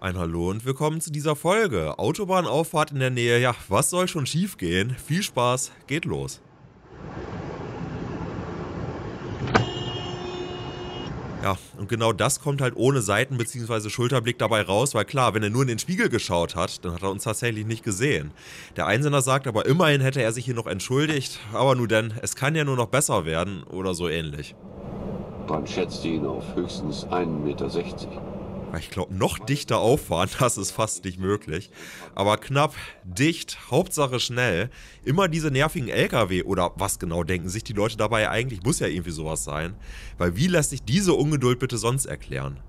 Ein Hallo und willkommen zu dieser Folge. Autobahnauffahrt in der Nähe, ja, was soll schon schief gehen? Viel Spaß, geht los. Ja, und genau das kommt halt ohne Seiten- bzw. Schulterblick dabei raus, weil klar, wenn er nur in den Spiegel geschaut hat, dann hat er uns tatsächlich nicht gesehen. Der Einsender sagt aber, immerhin hätte er sich hier noch entschuldigt, aber nur denn, es kann ja nur noch besser werden oder so ähnlich. Man schätzte ihn auf höchstens 1,60 Meter. Ich glaube, noch dichter auffahren, das ist fast nicht möglich. Aber knapp, dicht, Hauptsache schnell. Immer diese nervigen LKW oder was genau denken sich die Leute dabei eigentlich? Muss ja irgendwie sowas sein. Weil wie lässt sich diese Ungeduld bitte sonst erklären?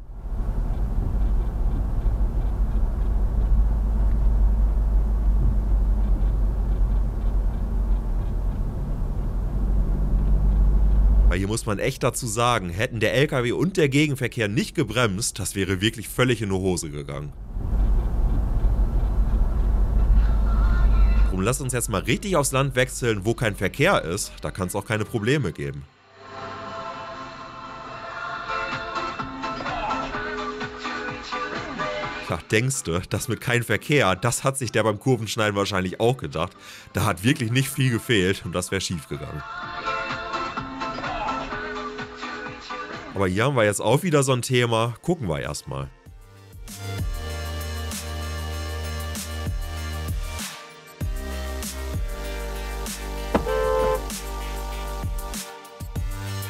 Weil hier muss man echt dazu sagen, hätten der LKW und der Gegenverkehr nicht gebremst, das wäre wirklich völlig in die Hose gegangen. Drum lasst uns jetzt mal richtig aufs Land wechseln, wo kein Verkehr ist, da kann es auch keine Probleme geben. Ach, denkste, das mit kein Verkehr, das hat sich der beim Kurvenschneiden wahrscheinlich auch gedacht. Da hat wirklich nicht viel gefehlt und das wäre schief gegangen. Aber hier haben wir jetzt auch wieder so ein Thema, gucken wir erstmal.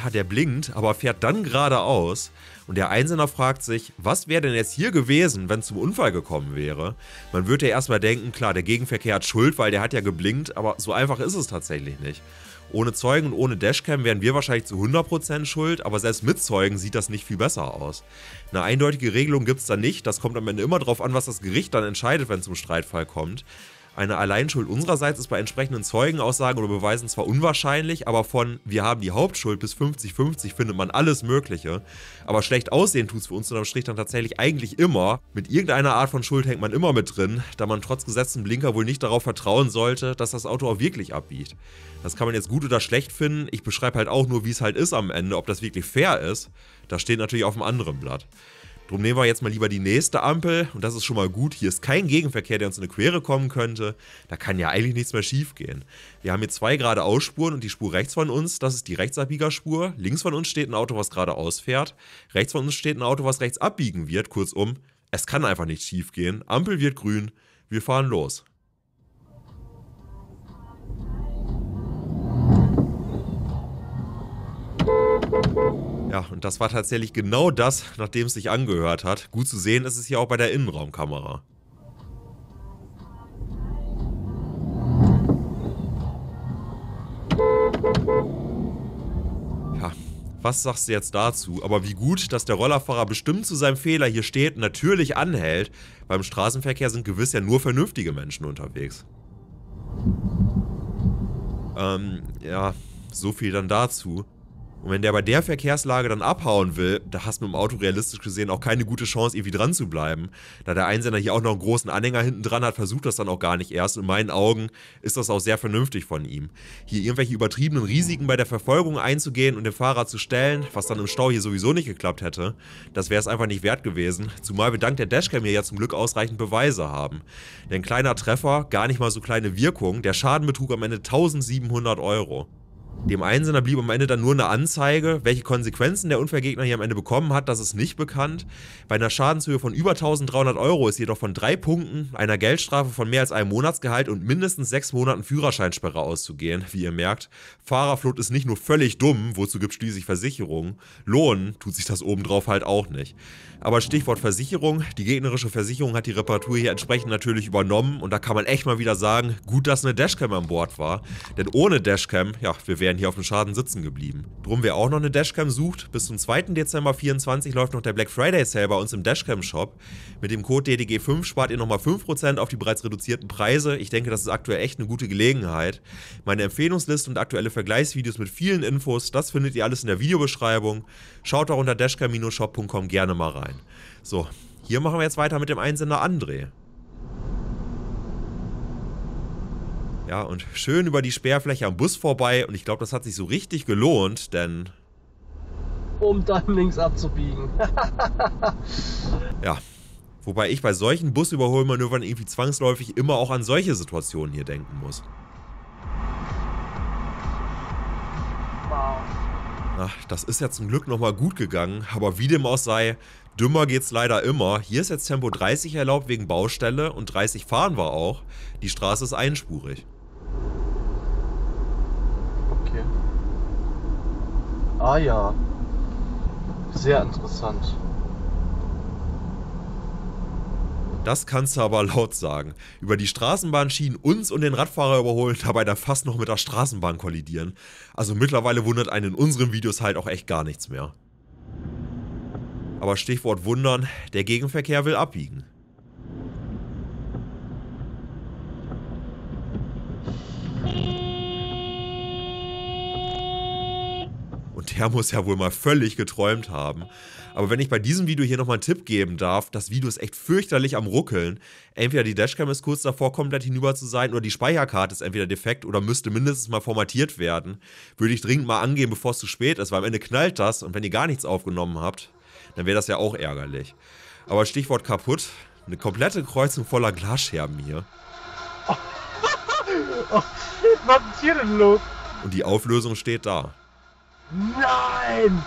Ja, der blinkt, aber fährt dann geradeaus und der Einsender fragt sich, was wäre denn jetzt hier gewesen, wenn es zum Unfall gekommen wäre? Man würde ja erstmal denken, klar, der Gegenverkehr hat Schuld, weil der hat ja geblinkt, aber so einfach ist es tatsächlich nicht. Ohne Zeugen und ohne Dashcam wären wir wahrscheinlich zu 100% schuld, aber selbst mit Zeugen sieht das nicht viel besser aus. Eine eindeutige Regelung gibt es da nicht, das kommt am Ende immer darauf an, was das Gericht dann entscheidet, wenn es zum Streitfall kommt. Eine Alleinschuld unsererseits ist bei entsprechenden Zeugenaussagen oder Beweisen zwar unwahrscheinlich, aber von wir haben die Hauptschuld bis 50-50 findet man alles Mögliche. Aber schlecht aussehen tut es für uns unterm Strich dann tatsächlich eigentlich immer. Mit irgendeiner Art von Schuld hängt man immer mit drin, da man trotz gesetzten Blinker wohl nicht darauf vertrauen sollte, dass das Auto auch wirklich abbiegt. Das kann man jetzt gut oder schlecht finden, ich beschreibe halt auch nur, wie es halt ist am Ende, ob das wirklich fair ist. Das steht natürlich auf einem anderen Blatt. Drum nehmen wir jetzt mal lieber die nächste Ampel und das ist schon mal gut. Hier ist kein Gegenverkehr, der uns in eine Quere kommen könnte. Da kann ja eigentlich nichts mehr schief gehen. Wir haben hier zwei Geradeausspuren und die Spur rechts von uns, das ist die Rechtsabbiegerspur. Links von uns steht ein Auto, was geradeaus fährt. Rechts von uns steht ein Auto, was rechts abbiegen wird. Kurzum, es kann einfach nicht schief gehen. Ampel wird grün, wir fahren los. Ja, und das war tatsächlich genau das, nachdem es sich angehört hat. Gut zu sehen ist es hier auch bei der Innenraumkamera. Ja, was sagst du jetzt dazu? Aber wie gut, dass der Rollerfahrer bestimmt zu seinem Fehler hier steht und natürlich anhält. Beim Straßenverkehr sind gewiss ja nur vernünftige Menschen unterwegs. Ja, so viel dann dazu. Und wenn der bei der Verkehrslage dann abhauen will, da hast du mit dem Auto realistisch gesehen auch keine gute Chance, irgendwie dran zu bleiben. Da der Einsender hier auch noch einen großen Anhänger hinten dran hat, versucht das dann auch gar nicht erst. In meinen Augen ist das auch sehr vernünftig von ihm. Hier irgendwelche übertriebenen Risiken bei der Verfolgung einzugehen und den Fahrer zu stellen, was dann im Stau hier sowieso nicht geklappt hätte, das wäre es einfach nicht wert gewesen. Zumal wir dank der Dashcam hier ja zum Glück ausreichend Beweise haben. Denn kleiner Treffer, gar nicht mal so kleine Wirkung, der Schaden betrug am Ende 1.700 €. Dem Einsender blieb am Ende dann nur eine Anzeige. Welche Konsequenzen der Unfallgegner hier am Ende bekommen hat, das ist nicht bekannt. Bei einer Schadenshöhe von über 1.300 € ist jedoch von 3 Punkten, einer Geldstrafe von mehr als einem Monatsgehalt und mindestens 6 Monaten Führerscheinsperre auszugehen, wie ihr merkt. Fahrerflucht ist nicht nur völlig dumm, wozu gibt es schließlich Versicherungen. Lohnen tut sich das obendrauf halt auch nicht. Aber Stichwort Versicherung, die gegnerische Versicherung hat die Reparatur hier entsprechend natürlich übernommen und da kann man echt mal wieder sagen, gut, dass eine Dashcam an Bord war. Denn ohne Dashcam, ja, wir wären hier auf dem Schaden sitzen geblieben. Drum wer auch noch eine Dashcam sucht, bis zum 2. Dezember 2024 läuft noch der Black Friday Sale bei uns im Dashcam Shop. Mit dem Code DDG5 spart ihr nochmal 5% auf die bereits reduzierten Preise. Ich denke, das ist aktuell echt eine gute Gelegenheit. Meine Empfehlungsliste und aktuelle Vergleichsvideos mit vielen Infos, das findet ihr alles in der Videobeschreibung. Schaut auch unter dashcam-shop.com gerne mal rein. So, hier machen wir jetzt weiter mit dem Einsender André. Ja, und schön über die Sperrfläche am Bus vorbei und ich glaube, das hat sich so richtig gelohnt, denn... um dann links abzubiegen. Ja, Wobei ich bei solchen Busüberholmanövern irgendwie zwangsläufig immer auch an solche Situationen hier denken muss. Ach, das ist ja zum Glück nochmal gut gegangen, aber wie dem auch sei, dümmer geht's leider immer. Hier ist jetzt Tempo 30 erlaubt wegen Baustelle und 30 fahren wir auch. Die Straße ist einspurig. Okay. Ah ja. Sehr interessant. Das kannst du aber laut sagen. Über die Straßenbahn schienen uns und den Radfahrer überholen, dabei dann fast noch mit der Straßenbahn kollidieren. Also mittlerweile wundert einen in unseren Videos halt auch echt gar nichts mehr. Aber Stichwort wundern, der Gegenverkehr will abbiegen. Und der muss ja wohl mal völlig geträumt haben. Aber wenn ich bei diesem Video hier nochmal einen Tipp geben darf, das Video ist echt fürchterlich am Ruckeln. Entweder die Dashcam ist kurz davor, komplett hinüber zu sein, oder die Speicherkarte ist entweder defekt oder müsste mindestens mal formatiert werden. Würde ich dringend mal angehen, bevor es zu spät ist, weil am Ende knallt das und wenn ihr gar nichts aufgenommen habt, dann wäre das ja auch ärgerlich. Aber Stichwort kaputt, eine komplette Kreuzung voller Glasscherben hier. Oh, oh shit, was ist hier denn los? Und die Auflösung steht da. Nein!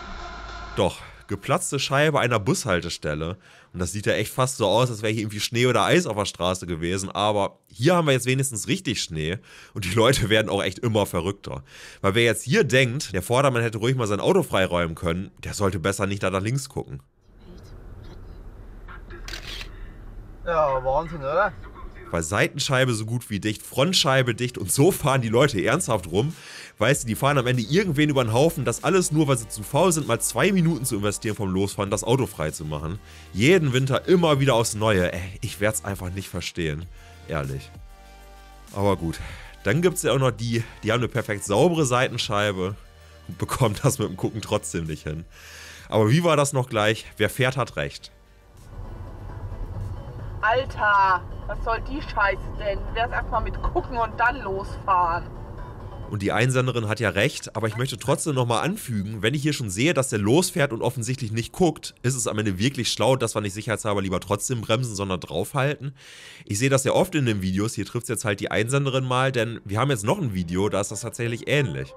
Doch, geplatzte Scheibe einer Bushaltestelle. Und das sieht ja echt fast so aus, als wäre hier irgendwie Schnee oder Eis auf der Straße gewesen. Aber hier haben wir jetzt wenigstens richtig Schnee. Und die Leute werden auch echt immer verrückter. Weil wer jetzt hier denkt, der Vordermann hätte ruhig mal sein Auto freiräumen können, der sollte besser nicht da nach links gucken. Ja, Wahnsinn, oder? Bei Seitenscheibe so gut wie dicht, Frontscheibe dicht und so fahren die Leute ernsthaft rum. Weißt du, die fahren am Ende irgendwen über den Haufen, das alles nur, weil sie zu faul sind, mal 2 Minuten zu investieren vom Losfahren, das Auto frei zu machen. Jeden Winter immer wieder aufs Neue. Ey, ich werde es einfach nicht verstehen. Ehrlich. Aber gut. Dann gibt es ja auch noch die, die haben eine perfekt saubere Seitenscheibe und bekommen das mit dem Gucken trotzdem nicht hin. Aber wie war das noch gleich? Wer fährt, hat recht. Alter, was soll die Scheiße denn? Wär's erstmal mit gucken und dann losfahren. Und die Einsenderin hat ja recht, aber ich möchte trotzdem nochmal anfügen, wenn ich hier schon sehe, dass der losfährt und offensichtlich nicht guckt, ist es am Ende wirklich schlau, dass wir nicht sicherheitshalber lieber trotzdem bremsen, sondern draufhalten. Ich sehe das ja oft in den Videos, hier trifft es jetzt halt die Einsenderin mal, denn wir haben jetzt noch ein Video, da ist das tatsächlich ähnlich.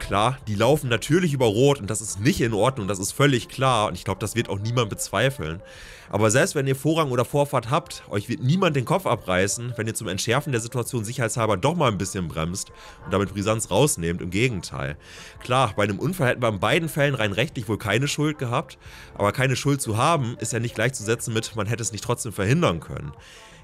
Klar, die laufen natürlich über Rot und das ist nicht in Ordnung, das ist völlig klar und ich glaube, das wird auch niemand bezweifeln. Aber selbst wenn ihr Vorrang oder Vorfahrt habt, euch wird niemand den Kopf abreißen, wenn ihr zum Entschärfen der Situation sicherheitshalber doch mal ein bisschen bremst und damit Brisanz rausnehmt, im Gegenteil. Klar, bei einem Unfall hätten wir in beiden Fällen rein rechtlich wohl keine Schuld gehabt, aber keine Schuld zu haben, ist ja nicht gleichzusetzen mit, man hätte es nicht trotzdem verhindern können.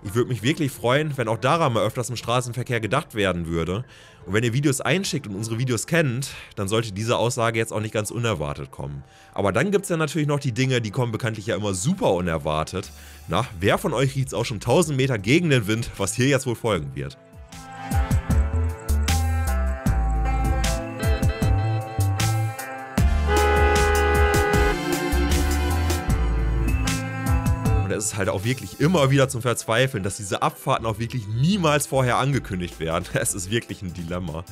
Ich würde mich wirklich freuen, wenn auch daran mal öfters im Straßenverkehr gedacht werden würde. Und wenn ihr Videos einschickt und unsere Videos kennt, dann sollte diese Aussage jetzt auch nicht ganz unerwartet kommen. Aber dann gibt es ja natürlich noch die Dinge, die kommen bekanntlich ja immer super unerwartet. Na, wer von euch riecht's auch schon 1000 Meter gegen den Wind, was hier jetzt wohl folgen wird? Es ist halt auch wirklich immer wieder zum Verzweifeln, dass diese Abfahrten auch wirklich niemals vorher angekündigt werden. Es ist wirklich ein Dilemma.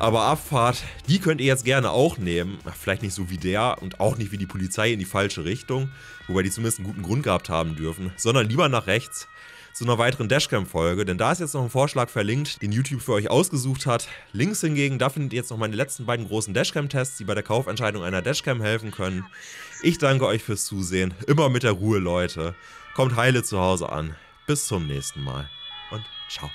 Aber Abfahrt, die könnt ihr jetzt gerne auch nehmen. Vielleicht nicht so wie der und auch nicht wie die Polizei in die falsche Richtung, wobei die zumindest einen guten Grund gehabt haben dürfen, sondern lieber nach rechts zu einer weiteren Dashcam-Folge, denn da ist jetzt noch ein Vorschlag verlinkt, den YouTube für euch ausgesucht hat. Links hingegen, da findet ihr jetzt noch meine letzten beiden großen Dashcam-Tests, die bei der Kaufentscheidung einer Dashcam helfen können. Ich danke euch fürs Zusehen. Immer mit der Ruhe, Leute. Kommt heile zu Hause an. Bis zum nächsten Mal und ciao.